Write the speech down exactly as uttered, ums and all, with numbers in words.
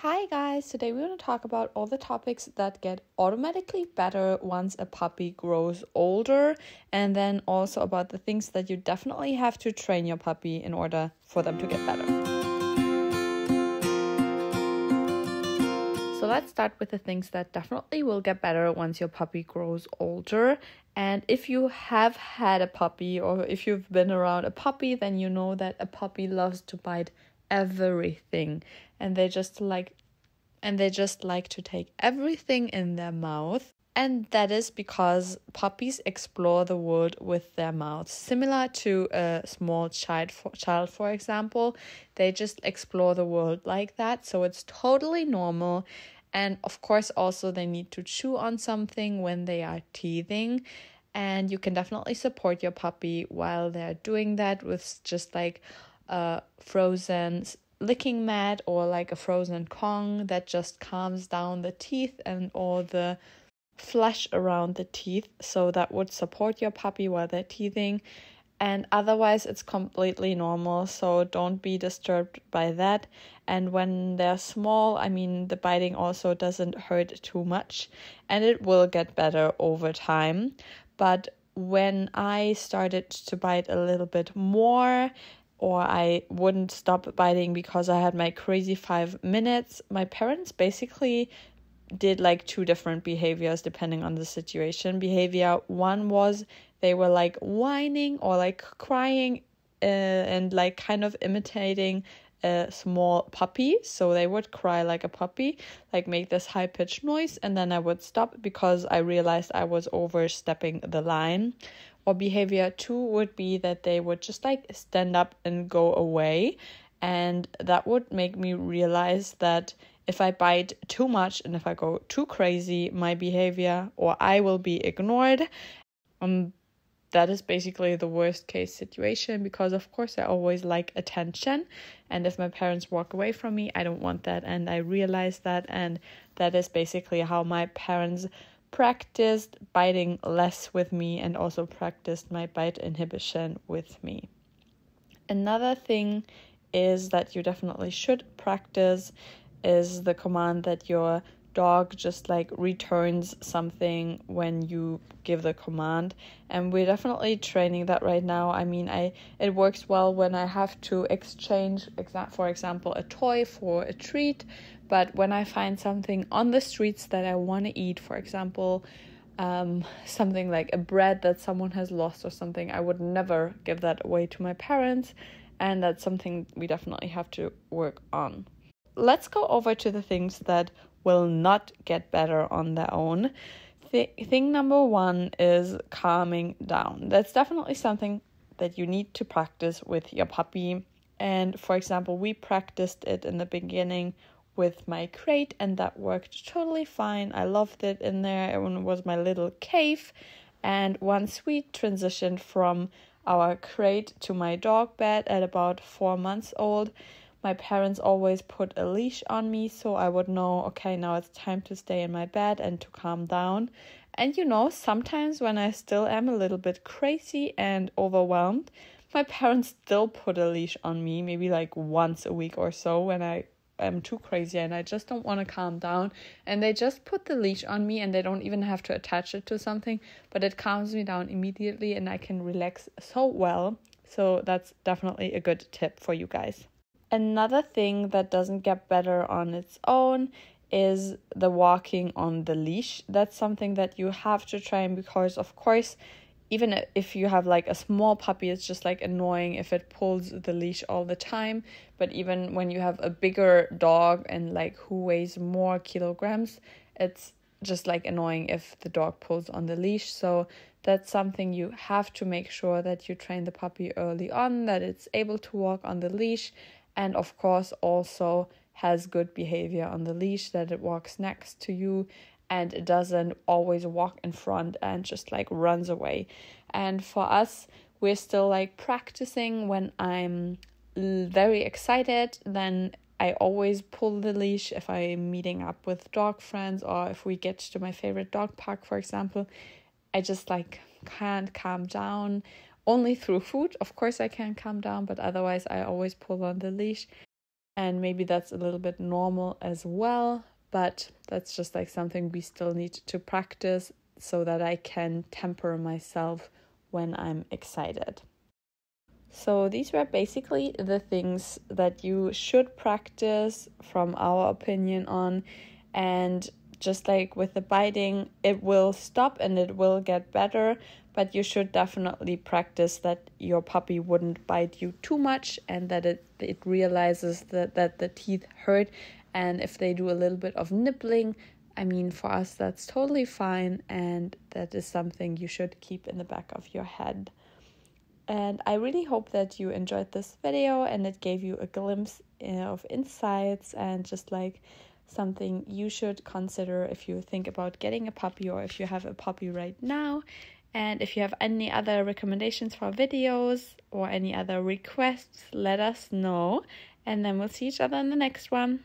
Hi guys, today we want to talk about all the topics that get automatically better once a puppy grows older, and then also about the things that you definitely have to train your puppy in order for them to get better. So let's start with the things that definitely will get better once your puppy grows older. And if you have had a puppy or if you've been around a puppy, then you know that a puppy loves to bite everything, and they just like and they just like to take everything in their mouth, and that is because puppies explore the world with their mouths, similar to a small child for, child for example. They just explore the world like that, so it's totally normal. And of course also they need to chew on something when they are teething, and you can definitely support your puppy while they're doing that with just like a frozen licking mat or like a frozen Kong that just calms down the teeth and all the flesh around the teeth, so that would support your puppy while they're teething. And otherwise it's completely normal, so don't be disturbed by that. And when they're small, I mean, the biting also doesn't hurt too much, and it will get better over time. But when I started to bite a little bit more, or I wouldn't stop biting because I had my crazy five minutes, my parents basically did like two different behaviors depending on the situation. Behavior one was they were like whining or like crying uh, and like kind of imitating a small puppy. So they would cry like a puppy, like make this high-pitched noise, and then I would stop because I realized I was overstepping the line. Or behavior two would be that they would just like stand up and go away, and that would make me realize that if I bite too much and if I go too crazy, my behavior or I will be ignored. Um, that is basically the worst case situation, because of course I always like attention, and if my parents walk away from me, I don't want that, and I realize that, and that is basically how my parents practiced biting less with me and also practiced my bite inhibition with me. Another thing is that you definitely should practice is the command that your dog just like returns something when you give the command, and we're definitely training that right now. I mean, I it works well when I have to exchange, for example, a toy for a treat. But when I find something on the streets that I want to eat, for example, um, something like a bread that someone has lost or something, I would never give that away to my parents. And that's something we definitely have to work on. Let's go over to the things that will not get better on their own. Th- thing number one is calming down. That's definitely something that you need to practice with your puppy. And for example, we practiced it in the beginning with my crate, and that worked totally fine. I loved it in there. It was my little cave. And once we transitioned from our crate to my dog bed at about four months old, my parents always put a leash on me, so I would know, okay, now it's time to stay in my bed and to calm down. And you know, sometimes when I still am a little bit crazy and overwhelmed, my parents still put a leash on me, maybe like once a week or so when I I'm too crazy and I just don't want to calm down, and they just put the leash on me, and they don't even have to attach it to something, but it calms me down immediately and I can relax so well. So that's definitely a good tip for you guys. Another thing that doesn't get better on its own is the walking on the leash. That's something that you have to train, because of course even if you have like a small puppy, it's just like annoying if it pulls the leash all the time. But even when you have a bigger dog and like who weighs more kilograms, it's just like annoying if the dog pulls on the leash. So that's something you have to make sure that you train the puppy early on, that it's able to walk on the leash, and of course also has good behavior on the leash, that it walks next to you and it doesn't always walk in front and just like runs away. And for us, we're still like practicing. When I'm very excited, then I always pull the leash if I'm meeting up with dog friends, or if we get to my favorite dog park, for example. I just like can't calm down, only through food. Of course I can calm down, but otherwise I always pull on the leash. and maybe that's a little bit normal as well, but that's just like something we still need to practice so that I can temper myself when I'm excited. So these were basically the things that you should practice from our opinion on, and just like with the biting, it will stop and it will get better, but you should definitely practice that your puppy wouldn't bite you too much and that it, it realizes that, that the teeth hurt. And if they do a little bit of nibbling, I mean, for us, that's totally fine. And that is something you should keep in the back of your head. And I really hope that you enjoyed this video and it gave you a glimpse of insights and just like something you should consider if you think about getting a puppy or if you have a puppy right now. And if you have any other recommendations for videos or any other requests, let us know. And then we'll see each other in the next one.